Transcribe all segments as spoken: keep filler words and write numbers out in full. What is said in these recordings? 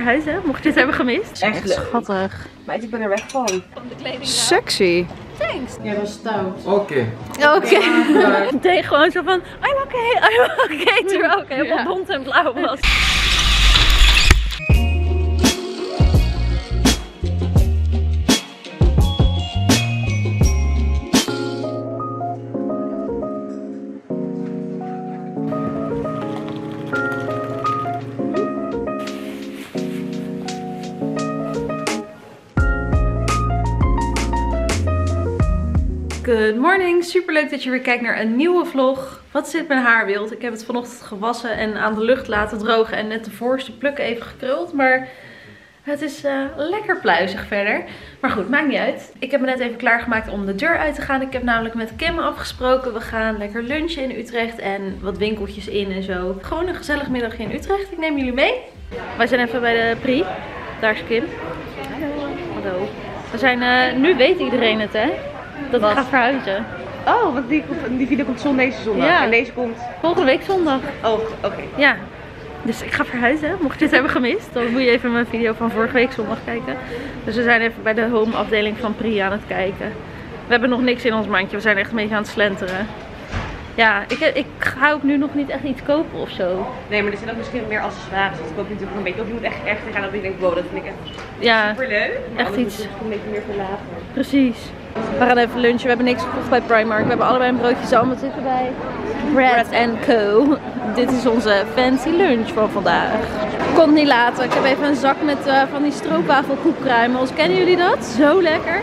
verhuizen, mocht je dit hebben gemist. Echt leuk. Schattig. Meid, ik ben er weg van. Van de kleding. Sexy. Thanks. Jij was stout. Oké. Oké. Ik deed gewoon zo van, I'm okay, I'm okay. Terwijl ik helemaal bont en blauw was. Good morning, super leuk dat je weer kijkt naar een nieuwe vlog. Wat zit mijn haar wild? Ik heb het vanochtend gewassen en aan de lucht laten drogen en net de voorste pluk even gekruld. Maar het is uh, lekker pluizig verder. Maar goed, maakt niet uit. Ik heb me net even klaargemaakt om de deur uit te gaan. Ik heb namelijk met Kim afgesproken. We gaan lekker lunchen in Utrecht en wat winkeltjes in en zo. Gewoon een gezellig middagje in Utrecht. Ik neem jullie mee. Wij zijn even bij de Pri. Daar is Kim. Hallo. We zijn, uh, nu weet iedereen het, hè? Dat wat? Ik ga verhuizen. Oh, want die, die video komt zon, deze zondag. Ja. En deze komt... volgende week zondag. Oh, oké. Okay. Ja. Dus ik ga verhuizen. Mocht je dit hebben gemist, dan moet je even mijn video van vorige week zondag kijken. Dus we zijn even bij de home afdeling van Pri aan het kijken. We hebben nog niks in ons mandje. We zijn echt een beetje aan het slenteren. Ja, ik, ik ga ook nu nog niet echt iets kopen of zo. Nee, maar er zijn ook misschien meer accessoires. Dat koop je natuurlijk een beetje. Of je moet echt echt gaan dat ik denk, wow, dat vind ik echt ja, superleuk. Maar echt iets. Een beetje meer verlaten. Precies. We gaan even lunchen. We hebben niks gekocht bij Primark. We hebben allebei een broodje zalm. Wat zitten bij Bread and Co. Dit is onze fancy lunch van vandaag. Ik kon het niet laten. Ik heb even een zak met uh, van die stroopwafelkoekkruimels. Kennen jullie dat? Zo lekker.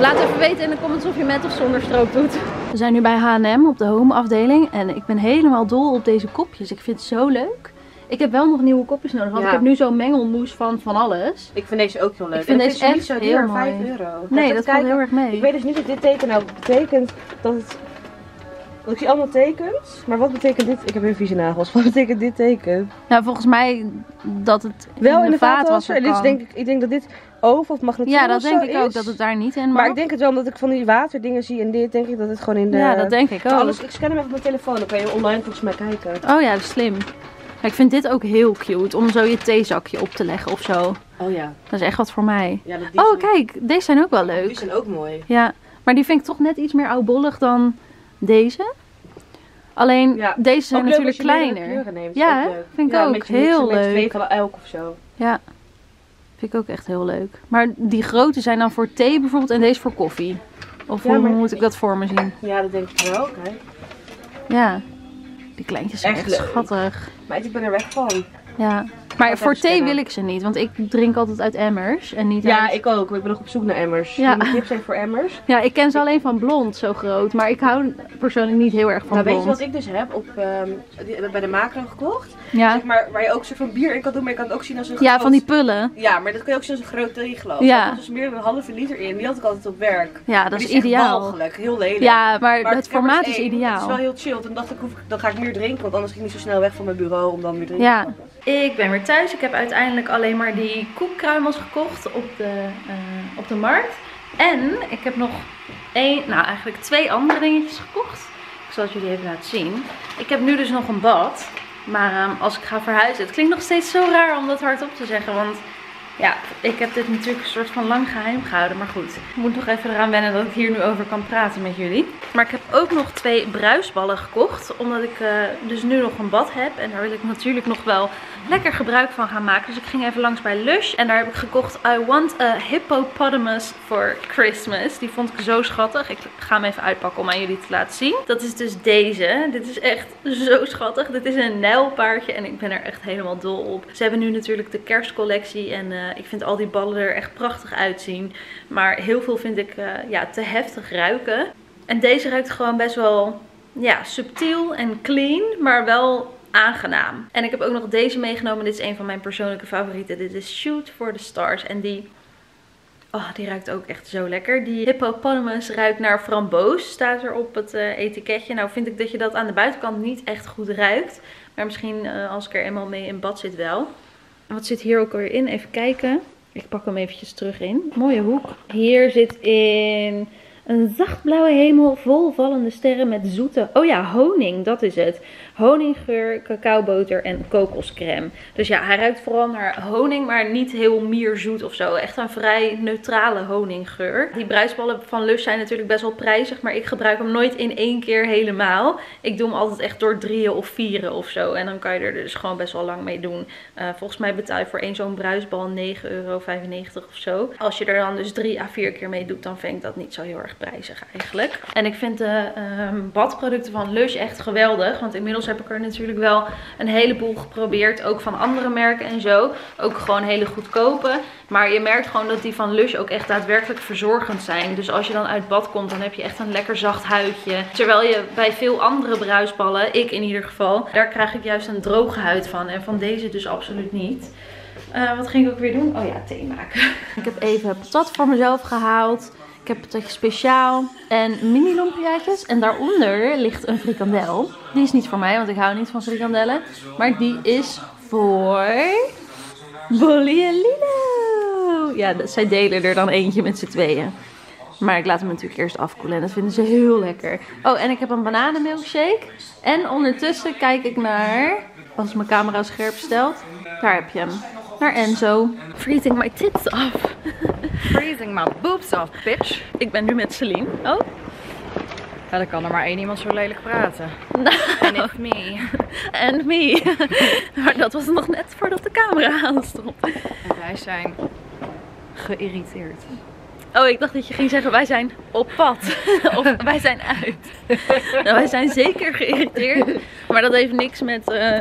Laat even weten in de comments of je met of zonder stroop doet. We zijn nu bij H en M op de home afdeling. En ik ben helemaal dol op deze kopjes. Ik vind het zo leuk. Ik heb wel nog nieuwe kopjes nodig, want ja. Ik heb nu zo'n mengelmoes van van alles. Ik vind deze ook heel leuk. Ik vind, ik vind deze echt zo duur, vijf euro. Nee, dat gaat heel erg mee. Ik weet dus niet wat dit teken nou betekent. Dat het... ik zie allemaal tekens, maar wat betekent dit? Ik heb weer vieze nagels. Wat betekent dit teken? Nou, volgens mij dat het in wel in de vaatwasser kan. Dus denk ik, ik denk dat dit oven of magnetron is. Ja, dat denk ik ook, dat het daar niet in mag. Maar ik denk het wel, omdat ik van die waterdingen zie en dit, denk ik dat het gewoon in de... Ja, dat denk ik ook. Alles, ik scan hem even op mijn telefoon, dan kan je online volgens mij kijken. Oh ja, dat is slim. Ik vind dit ook heel cute, om zo je theezakje op te leggen of zo. Oh ja. Dat is echt wat voor mij. Ja, dat oh, kijk, deze zijn ook wel leuk. Die zijn ook mooi. Ja, maar die vind ik toch net iets meer oudbollig dan deze. Alleen, ja, deze zijn leuk, natuurlijk kleiner. Neemt, ja, leuk. Vind ik ja, ook een heel leuk. Een beetje van elk of zo. Ja, vind ik ook echt heel leuk. Maar die grote zijn dan voor thee bijvoorbeeld en deze voor koffie. Of ja, hoe maar... moet ik dat voor me zien? Ja, dat denk ik wel. Kijk. Ja. Die kleintjes zijn echt, echt schattig. Maar ik ben er weg van. Ja. Maar voor thee wil ik ze niet, want ik drink altijd uit emmers en niet ja, uit... ik ook. Ik ben nog op zoek naar emmers. Ja. Die tips zijn voor emmers. Ja, ik ken ze alleen van blond, zo groot. Maar ik hou persoonlijk niet heel erg van nou, blond. Weet je wat ik dus heb? Op, um, bij de Macro gekocht. Ja. Zeg maar, waar je ook een soort van bier in kan doen, maar je kan het ook zien als een groot... Ja, van die pullen. Ja, maar dat kun je ook zien als een groot theeglas. Ja. Er komt dus meer dan een halve liter in. Die had ik altijd op werk. Ja, dat is, is ideaal. Mogelijk, heel lelijk. Ja, maar, maar het, het formaat is één, ideaal. Het is wel heel chill. Toen dacht ik, hoef ik, dan ga ik meer drinken, want anders ging ik niet zo snel weg van mijn bureau om dan meer drinken. Ja. Ik ben weer thuis. Ik heb uiteindelijk alleen maar die koekkruimels gekocht op de, uh, op de markt. En ik heb nog één, nou eigenlijk twee andere dingetjes gekocht. Ik zal het jullie even laten zien. Ik heb nu dus nog een bad. Maar uh, als ik ga verhuizen, het klinkt nog steeds zo raar om dat hardop te zeggen. Want ja, ik heb dit natuurlijk een soort van lang geheim gehouden. Maar goed, ik moet nog even eraan wennen dat ik hier nu over kan praten met jullie. Maar ik heb ook nog twee bruisballen gekocht. Omdat ik uh, dus nu nog een bad heb. En daar wil ik natuurlijk nog wel lekker gebruik van gaan maken. Dus ik ging even langs bij Lush. En daar heb ik gekocht I want a hippopotamus for Christmas. Die vond ik zo schattig. Ik ga hem even uitpakken om aan jullie te laten zien. Dat is dus deze. Dit is echt zo schattig. Dit is een nijlpaardje en ik ben er echt helemaal dol op. Ze hebben nu natuurlijk de kerstcollectie en... Uh, ik vind al die ballen er echt prachtig uitzien. Maar heel veel vind ik uh, ja, te heftig ruiken. En deze ruikt gewoon best wel ja, subtiel en clean. Maar wel aangenaam. En ik heb ook nog deze meegenomen. Dit is een van mijn persoonlijke favorieten. Dit is Shoot for the Stars. En die... oh, die ruikt ook echt zo lekker. Die hippopotamus ruikt naar framboos. Staat er op het uh, etiketje. Nou vind ik dat je dat aan de buitenkant niet echt goed ruikt. Maar misschien uh, als ik er eenmaal mee in bad zit wel. Wat zit hier ook alweer in? Even kijken. Ik pak hem eventjes terug in. Mooie hoek. Hier zit in Een zachtblauwe hemel vol vallende sterren met zoete... Oh ja, honing, dat is het. Honinggeur, cacaoboter en kokoscrème. Dus ja, hij ruikt vooral naar honing, maar niet heel mierzoet of zo. Echt een vrij neutrale honinggeur. Die bruidsballen van Lush zijn natuurlijk best wel prijzig, maar ik gebruik hem nooit in één keer helemaal. Ik doe hem altijd echt door drieën of vieren of zo. En dan kan je er dus gewoon best wel lang mee doen. Uh, volgens mij betaal je voor één zo'n bruidsbal negen euro vijfennegentig of zo. Als je er dan dus drie à vier keer mee doet, dan vind ik dat niet zo heel erg prijzig eigenlijk. En ik vind de um, badproducten van Lush echt geweldig. Want inmiddels heb ik er natuurlijk wel een heleboel geprobeerd. Ook van andere merken en zo. Ook gewoon hele goedkope. Maar je merkt gewoon dat die van Lush ook echt daadwerkelijk verzorgend zijn. Dus als je dan uit bad komt, dan heb je echt een lekker zacht huidje. Terwijl je bij veel andere bruisballen, ik in ieder geval, daar krijg ik juist een droge huid van. En van deze dus absoluut niet. Uh, wat ging ik ook weer doen? Oh ja, thee maken. Ik heb even patat voor mezelf gehaald. Ik heb patatje speciaal en mini lumpiaatjes. En daaronder ligt een frikandel. Die is niet voor mij, want ik hou niet van frikandellen. Maar die is voor Bollie en Lilo. Ja, zij delen er dan eentje met z'n tweeën. Maar ik laat hem natuurlijk eerst afkoelen en dat vinden ze heel lekker. Oh, en ik heb een bananenmilkshake. En ondertussen kijk ik naar, als mijn camera scherp stelt, daar heb je hem. Naar Enzo. Freezing my tits off. Freezing my boobs off, bitch. Ik ben nu met Celine. Oh. Ja, dan kan er maar één iemand zo lelijk praten. No. And it's me. And me. Maar dat was nog net voordat de camera aanstond. En wij zijn geïrriteerd. Oh, ik dacht dat je ging zeggen wij zijn op pad. Of wij zijn uit. Nou, wij zijn zeker geïrriteerd. Maar dat heeft niks met... Uh,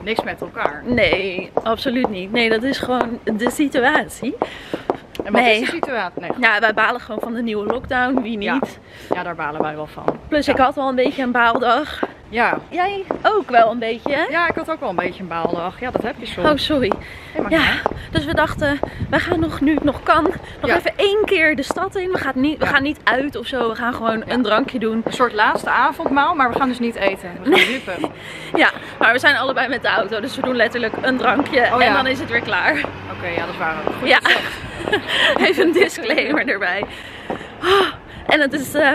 Niks met elkaar. Nee, absoluut niet. Nee, dat is gewoon de situatie. En wat nee. is de situatie? Nee. Ja, wij balen gewoon van de nieuwe lockdown. Wie niet? Ja, ja daar balen wij wel van. Plus ja. ik had al een beetje een baaldag. Ja. Jij ook wel een beetje, hè? Ja, ik had ook wel een beetje een baaldag. Ja, dat heb je soms. Oh, sorry. Hey, ja, dus we dachten, wij gaan nog nu het nog kan, nog ja. even één keer de stad in. We gaan niet, we ja. gaan niet uit of zo, we gaan gewoon ja. een drankje doen. Een soort laatste avondmaal, maar we gaan dus niet eten. We gaan nee. dupen. Ja, maar we zijn allebei met de auto, dus we doen letterlijk een drankje oh, ja. en dan is het weer klaar. Oké, okay, ja, dat is waar. Goed ja. Even een disclaimer erbij. Oh, en het is... Uh,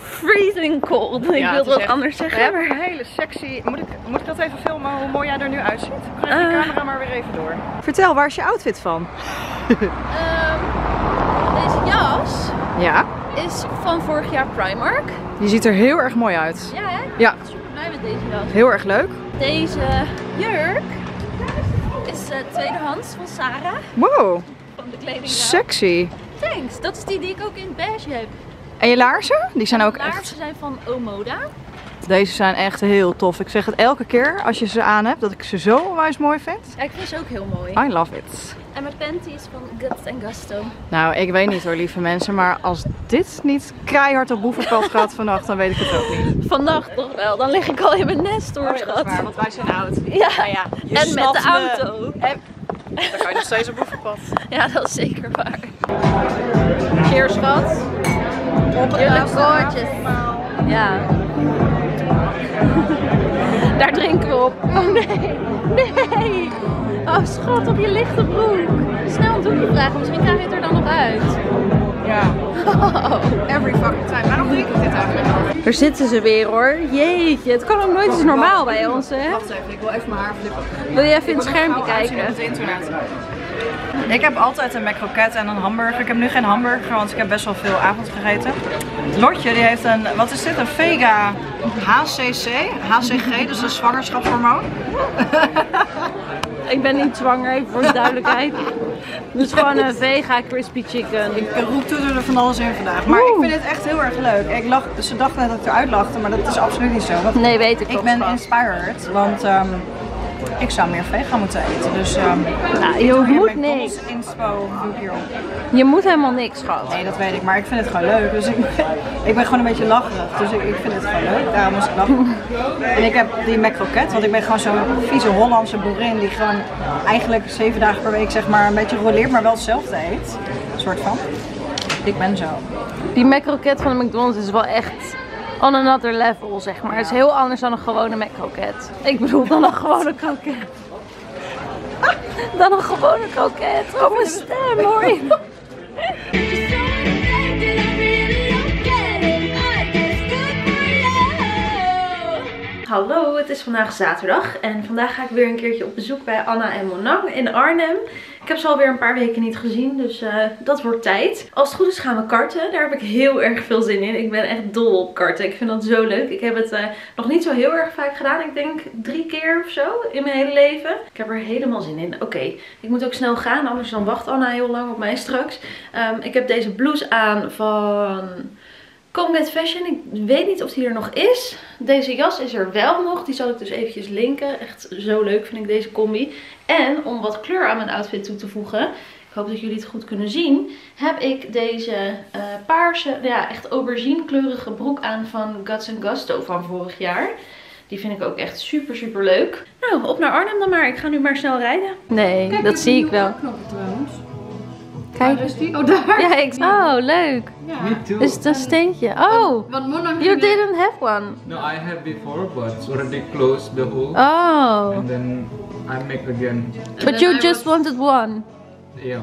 freezing cold. Ik ja, wilde wat echt, anders zeggen. We hebben een hele sexy... Moet ik, moet ik dat even filmen hoe mooi jij er nu uitziet? Ik neem de uh, camera maar weer even door. Vertel, waar is je outfit van? um, deze jas ja? is van vorig jaar Primark. Die ziet er heel erg mooi uit. Ja, hè? Ja. Ik ben super blij met deze jas. Heel erg leuk. Deze jurk is uh, tweedehands van Sarah. Wow. Van de kleding. Sexy. Thanks. Dat is die die ik ook in beige heb. En je laarzen? Die zijn ook echt... De laarzen zijn van Omoda. Deze zijn echt heel tof. Ik zeg het elke keer als je ze aan hebt, dat ik ze zo onwijs mooi vind. Ja, ik vind ze ook heel mooi. I love it. En mijn panty is van Guts and Gusto. Nou, ik weet niet hoor, lieve mensen. Maar als dit niet keihard op boevenpad gaat vannacht, dan weet ik het ook niet. Vannacht toch wel. Dan lig ik al in mijn nest hoor, oh, schat. Dat is waar, want wij zijn oud. Ja, nou ja en met de auto. En... Dan kan je nog steeds op boevenpad. Ja, dat is zeker waar. Cheers, schat. Jullie koortjes. Ja. Daar drinken we op. Oh nee. Nee. Oh schat, op je lichte broek. Snel een doekje vragen, misschien krijg je het er dan nog uit. Ja. Oh. Every fucking time. Waarom drink ik dit eigenlijk? Daar zitten ze weer hoor. Jeetje, het kan ook nooit eens normaal bij ons hè. Wacht even, ik wil even mijn haar flippen. Wil je even in het schermpje kijken? Ik op het internet. Ik heb altijd een McCroquette en een hamburger. Ik heb nu geen hamburger, want ik heb best wel veel avond gegeten. Lotje die heeft een, wat is dit? Een Vega H C C. H C G, dus een zwangerschapshormoon. Ik ben niet zwanger, even voor de duidelijkheid. Dus gewoon een Vega Crispy Chicken. Ik roep er van alles in vandaag. Maar Woe. ik vind dit echt heel erg leuk. Ik lach, ze dachten net dat ik eruit lachte, maar dat is absoluut niet zo. Dat, nee, weet ik Ik ben van. inspired, want... Um, Ik zou meer vegan moeten eten, dus um, nou, je hoeft niks. Inspo, je moet helemaal niks, schat. Nee, dat weet ik, maar ik vind het gewoon leuk. Dus ik, ik ben gewoon een beetje lacherig, dus ik, ik vind het gewoon leuk. Daarom moest ik lachen. En ik heb die McCroquette, want ik ben gewoon zo'n vieze Hollandse boerin die gewoon eigenlijk zeven dagen per week zeg maar een beetje roleert, maar wel hetzelfde eet. Een soort van. Ik ben zo. Die McCroquette van de McDonald's is wel echt... On another level, zeg maar. Ja. Het is heel anders dan een gewone McCroquette. Ik bedoel, dan een gewone kroket. Dan een gewone kroket. Oh, mijn stem, hoor. Hallo, het is vandaag zaterdag en vandaag ga ik weer een keertje op bezoek bij Anna en Monang in Arnhem. Ik heb ze alweer een paar weken niet gezien, dus uh, dat wordt tijd. Als het goed is gaan we karten, daar heb ik heel erg veel zin in. Ik ben echt dol op karten, ik vind dat zo leuk. Ik heb het uh, nog niet zo heel erg vaak gedaan, ik denk drie keer of zo in mijn hele leven. Ik heb er helemaal zin in. Oké, okay. Ik moet ook snel gaan, anders dan wacht Anna heel lang op mij straks. Um, ik heb deze blouse aan van Combat Fashion, ik weet niet of die er nog is. Deze jas is er wel nog, die zal ik dus eventjes linken. Echt zo leuk vind ik deze combi. En om wat kleur aan mijn outfit toe te voegen, ik hoop dat jullie het goed kunnen zien, heb ik deze uh, paarse, ja echt aubergine kleurige broek aan van Guts en Gusto van vorig jaar. Die vind ik ook echt super super leuk. Nou, op naar Arnhem dan maar. Ik ga nu maar snel rijden. Nee, kijk, dat zie ik wel. Kijk. Oh, dus die, oh, daar. Ja, ik, oh, leuk. Ja. Is dat steentje? Oh, you didn't have one. No, I had before, but it's already closed the hole. Oh. And then I make again. But you I just was... wanted one. Yeah,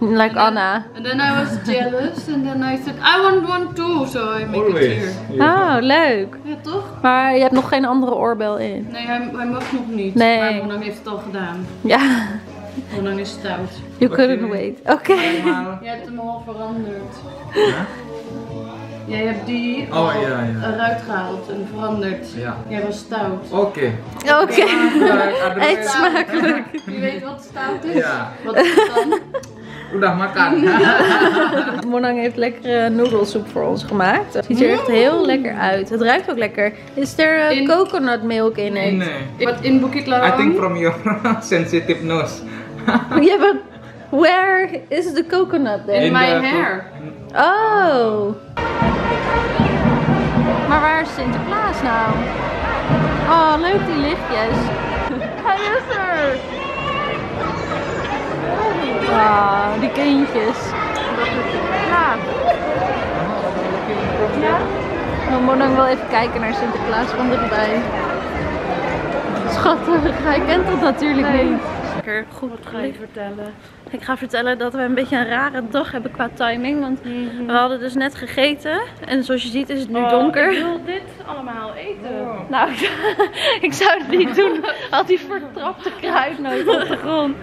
one. Like and then, Anna. And then I was jealous and then I said, I want one too, so I make Always. It here. Yeah. Oh, leuk. Ja, toch? Maar je hebt nog geen andere oorbel in. Nee, hij, hij mag nog niet. Nee. Maar Monang heeft het al gedaan. Ja. Monang is stout. You couldn't wait. Oké. Okay. Je hebt hem al veranderd. Ja? Jij hebt die oh, al ja, ja. eruit gehaald en veranderd. Ja. Jij was stout. Oké. Okay. Oké. Okay. Okay. Eet smakelijk. Je weet wat stout is? Ja. Wat is het dan? Oedah makan. Monang heeft lekkere noedelsoep voor ons gemaakt. Het ziet er echt heel lekker uit. Het ruikt ook lekker. Is er uh, coconut milk in it? Nee. But in Bukit Lawang? I think from your sensitive nose. Yeah, but where is the coconut there? In, in my hair. Oh. Maar waar is Sinterklaas nou? Oh, leuk die lichtjes. Hij is er. Oh, die kindjes. Ja. Ja. We moeten wel even kijken naar Sinterklaas van dichtbij. Schattig, hij kent dat natuurlijk niet. Goed, wat ga je vertellen? Ik ga vertellen dat we een beetje een rare dag hebben qua timing, want mm-hmm. we hadden dus net gegeten en zoals je ziet is het nu oh, donker. Ik wil dit allemaal eten. Oh. Nou, ik zou het niet doen, had die vertrapte kruidnoot op de grond.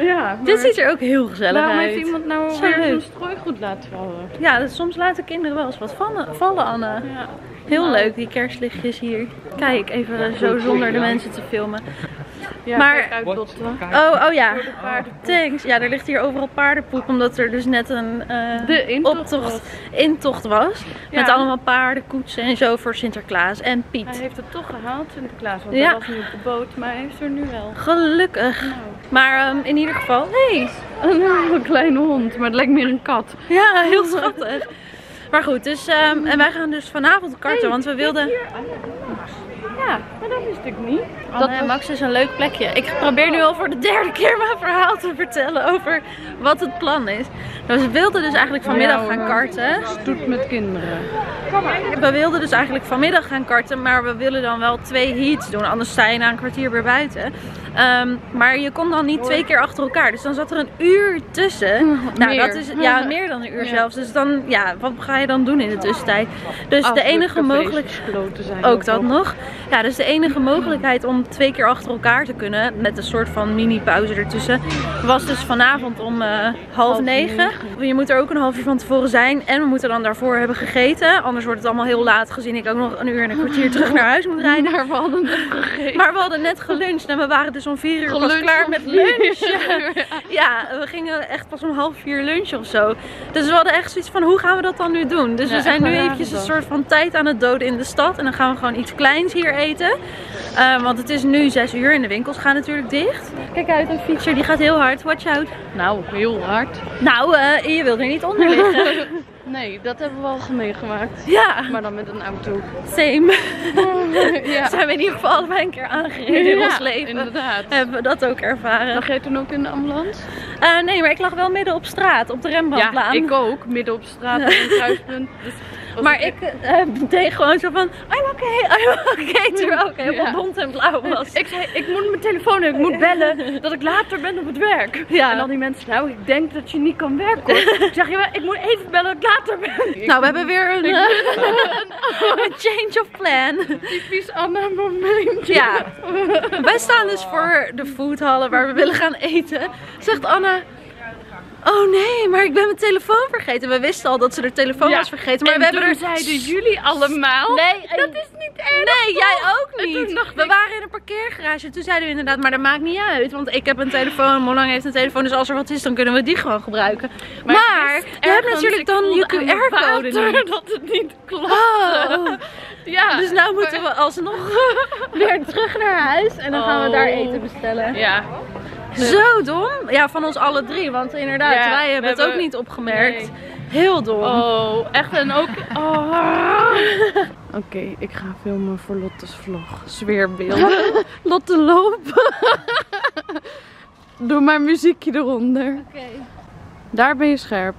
Ja, maar... Dit ziet er ook heel gezellig uit. Waarom heeft iemand nou weer een strooigoed laten vallen? Ja, dus soms laten kinderen wel eens wat vallen, Anne. Ja. Heel leuk, die kerstlichtjes hier. Kijk, even zo zonder de mensen te filmen. Ja, maar, uit Lotte. oh, oh ja, thanks. Ja, er ligt hier overal paardenpoep, omdat er dus net een uh, de intocht optocht, was. intocht was. Ja. Met allemaal paardenkoetsen en zo voor Sinterklaas en Piet. Hij heeft het toch gehaald, Sinterklaas, want ja. hij was nu op de boot, maar hij heeft er nu wel. Gelukkig. Nou. Maar um, in ieder geval, nee. Een hele kleine hond, maar het lijkt meer een kat. Ja, heel schattig. Maar goed, dus, um, en wij gaan dus vanavond karten, hey, want we wilden... Ja, maar dat wist ik niet. Anne en Max is een leuk plekje. Ik probeer nu al voor de derde keer mijn verhaal te vertellen over wat het plan is. Nou, we wilden dus eigenlijk vanmiddag gaan karten. Stoet met kinderen. We wilden dus eigenlijk vanmiddag gaan karten, maar we willen dan wel twee heats doen. Anders sta je na een kwartier weer buiten. Um, maar je kon dan niet twee keer achter elkaar. Dus dan zat er een uur tussen. Nou, meer. Dat is ja, meer dan een uur ja. zelfs. Dus dan, ja, wat ga je dan doen in de tussentijd? Dus Af, de enige mogelijkheid. Ook, ook dat nog. Ja, dus de enige mogelijkheid om twee keer achter elkaar te kunnen, met een soort van mini-pauze ertussen, was dus vanavond om uh, half negen. Je moet er ook een half uur van tevoren zijn en we moeten dan daarvoor hebben gegeten. Anders wordt het allemaal heel laat, gezien ik ook nog een uur en een kwartier terug naar huis moet rijden. Maar we hadden net gegeten. Maar we hadden net geluncht en we waren dus om vier uur geluncht pas klaar met lunchen. Ja, we gingen echt pas om half vier lunchen of zo. Dus we hadden echt zoiets van, hoe gaan we dat dan nu doen? Dus ja, we zijn nu eventjes een soort van tijd aan het doden in de stad en dan gaan we gewoon iets kleins hier eten. Uh, want het is nu zes uur en de winkels gaan natuurlijk dicht. Kijk uit, een fietser die gaat heel hard. Watch out. Nou, heel hard. Nou, uh, je wilt er niet onder liggen. Nee, dat hebben we al meegemaakt. Ja. Maar dan met een auto. Same. Ja. Zijn we in ieder geval allebei een keer aangereden in ja, ons leven. Inderdaad. Hebben we dat ook ervaren. Lag jij toen ook in de ambulance? Uh, nee, maar ik lag wel midden op straat, op de Rembrandtlaan. Ja, ik ook. Midden op straat, op een kruispunt. Dus... Maar ik uh, deed gewoon zo van, I'm okay, I'm okay, terwijl ik helemaal bont en blauw was. Ik zei, ik moet mijn telefoon hebben, ik moet bellen, dat ik later ben op het werk. Ja. En al die mensen, nou, ik denk dat je niet kan werken hoor. Ik zeg, ja, ik moet even bellen dat ik later ben. Nou, we hebben weer een, uh, een change of plan. Typisch Anna momentje. Ja. Wij staan dus voor de foodhallen waar we willen gaan eten. Zegt Anna, oh nee, maar ik ben mijn telefoon vergeten. We wisten al dat ze haar telefoon ja. was vergeten. Maar en we hebben er... zeiden jullie allemaal. Nee, en... dat is niet erg. Nee, jij ook niet. We ik... waren in een parkeergarage. Toen zeiden we inderdaad, maar dat maakt niet uit. Want ik heb een telefoon, Monang heeft een telefoon. Dus als er wat is, dan kunnen we die gewoon gebruiken. Maar, maar je hebt natuurlijk dan je Q R-code. Dat het niet klopt. Oh. Ja. Dus nou moeten we alsnog weer terug naar huis. En dan gaan we daar eten bestellen. Ja. Zo dom? Ja, van ons alle drie, want inderdaad, ja, wij hebben het hebben... ook niet opgemerkt. Nee. Heel dom. Oh, echt en ook... Oh. Oké, okay, ik ga filmen voor Lotte's vlog. Sfeerbeelden. Lotte lopen. Doe maar muziekje eronder. Oké. Okay. Daar ben je scherp.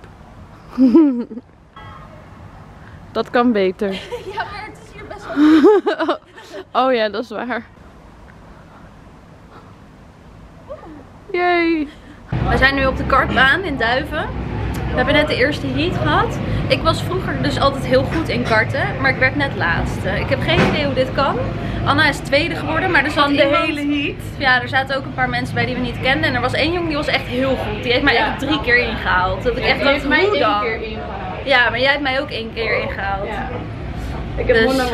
Dat kan beter. Ja, maar het is hier best wel... Oh ja, dat is waar. Yay. We zijn nu op de kartbaan in Duiven. We hebben net de eerste heat gehad. Ik was vroeger dus altijd heel goed in karten, maar ik werd net laatste. Ik heb geen idee hoe dit kan. Anna is tweede geworden, maar er zat de iemand... hele heat. Ja, er zaten ook een paar mensen bij die we niet kenden. En er was één jongen die was echt heel goed. Die heeft mij ja. echt drie keer ingehaald. Dat ik ja, echt die heeft mij één dan. keer ingehaald. Ja, maar jij hebt mij ook één keer ingehaald. Ja. Ik heb dus,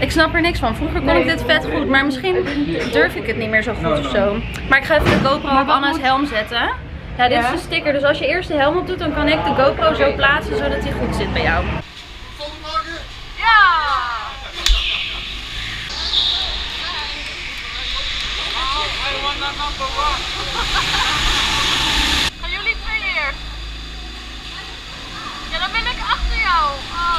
ik snap er niks van. Vroeger kon nee, ik dit vet goed, maar misschien durf ik het niet meer zo goed of zo. Maar ik ga even de GoPro op Anna's moet... helm zetten. Ja, dit ja? is de sticker, dus als je eerst de helm op doet, dan kan ik de GoPro okay. zo plaatsen zodat hij goed zit bij jou. Ja! Gaan jullie twee eerst? Ja, dan ben ik achter jou. Oh,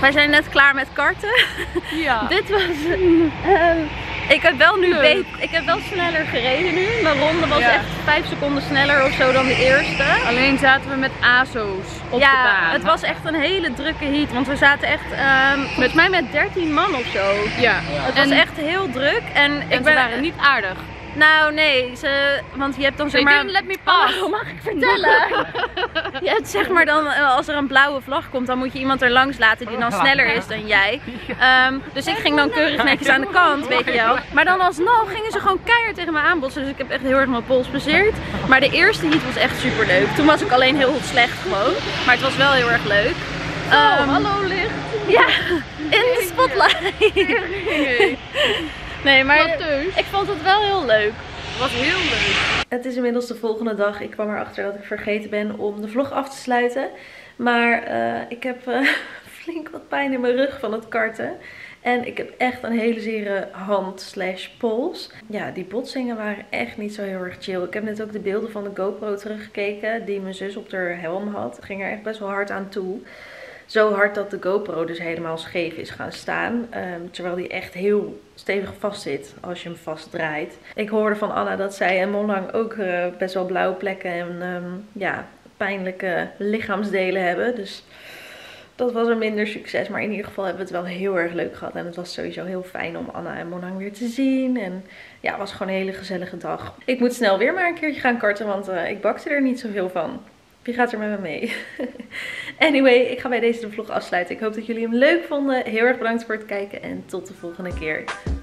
wij zijn net klaar met karten. Ja. Dit was... Uh, ik heb wel nu weet, ik heb wel sneller gereden nu. Mijn ronde was ja. echt vijf seconden sneller of zo dan de eerste. Alleen zaten we met ASO's op ja, de baan. Ja, het was echt een hele drukke heat. Want we zaten echt uh, met mij met dertien man of zo. Ja. ja. Het was en, echt heel druk. En, en ik ben waren niet aardig. Nou nee, ze, want je hebt dan zeg maar... let me pass. Oh, mag ik vertellen? Je hebt zeg maar dan, als er een blauwe vlag komt, dan moet je iemand er langs laten die dan sneller is dan jij. Um, dus ik ging dan keurig netjes aan de kant, weet je wel. Maar dan alsnog gingen ze gewoon keihard tegen me aanbotsen, dus ik heb echt heel erg mijn pols bezeerd. Maar de eerste heat was echt super leuk. Toen was ik alleen heel slecht gewoon, maar het was wel heel erg leuk. Um, oh, hallo licht. Ja, in de spotlight. Nee, maar ik vond het wel heel leuk. Het was heel leuk. Het is inmiddels de volgende dag. Ik kwam erachter dat ik vergeten ben om de vlog af te sluiten. Maar uh, ik heb uh, flink wat pijn in mijn rug van het karten. En ik heb echt een hele zere hand slash pols. Ja, die botsingen waren echt niet zo heel erg chill. Ik heb net ook de beelden van de GoPro teruggekeken die mijn zus op haar helm had. Het ging er echt best wel hard aan toe. Zo hard dat de GoPro dus helemaal scheef is gaan staan. Um, terwijl die echt heel stevig vast zit als je hem vastdraait. Ik hoorde van Anna dat zij en Monang ook uh, best wel blauwe plekken en um, ja, pijnlijke lichaamsdelen hebben. Dus dat was een minder succes. Maar in ieder geval hebben we het wel heel erg leuk gehad. En het was sowieso heel fijn om Anna en Monang weer te zien. En ja, het was gewoon een hele gezellige dag. Ik moet snel weer maar een keertje gaan karten, want uh, ik bakte er niet zoveel van. Wie gaat er met me mee? Anyway, ik ga bij deze de vlog afsluiten. Ik hoop dat jullie hem leuk vonden. Heel erg bedankt voor het kijken en tot de volgende keer.